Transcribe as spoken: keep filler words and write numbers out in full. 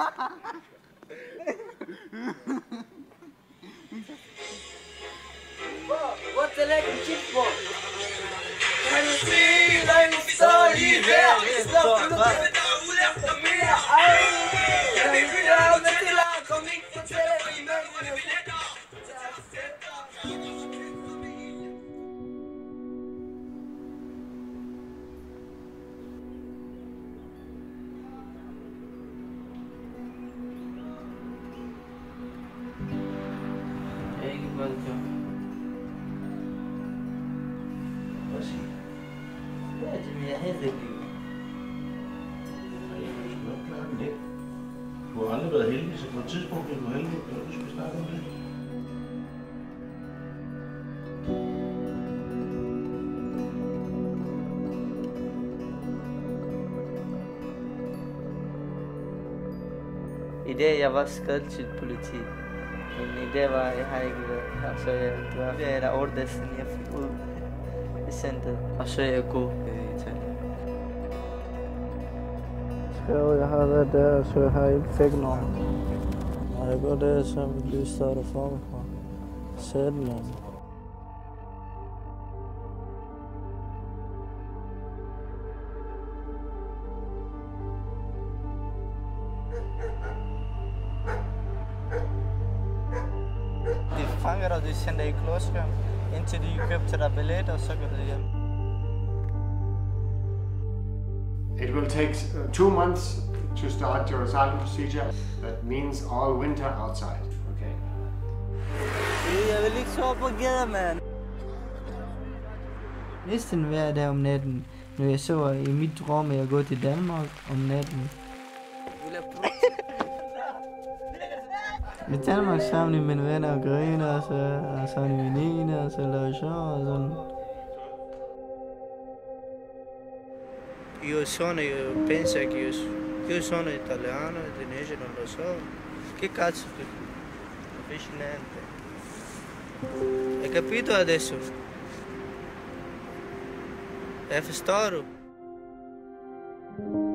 Wat een lekker chip, man. En we zien een zon hiver. Is dat de tijd dat we leren te meer? En we willen ook net laten komen. Ik vertel je, je bent een lekker. Jeg var skald til politiet, men det var jeg har ikke været. Altså jeg var flere år, da jeg fik ud i centret, og så jeg går i Italien. Så jeg har været der, så jeg har ikke fik nogen. Og jeg går der, som blev startet for mig fra Sætland. Die zijn in kloos gaan, indien die capturen beleid of zo kunnen. It will take two months to start your asylum procedure. That means all winter outside. Okay. Ja, wil ik zo beginnen, man. Meesten weer daar om neten. Nu is zo in mijn droom, ik ga naar Denemarken om neten. Met Denemarken samen nu mijn vrienden en vrienden, samen nu vrienden, samen samen. Io sono, io penso che io, io sono italiano, inglese non lo so. Che cazzo? Non capisci niente. Hai capito adesso? È stato.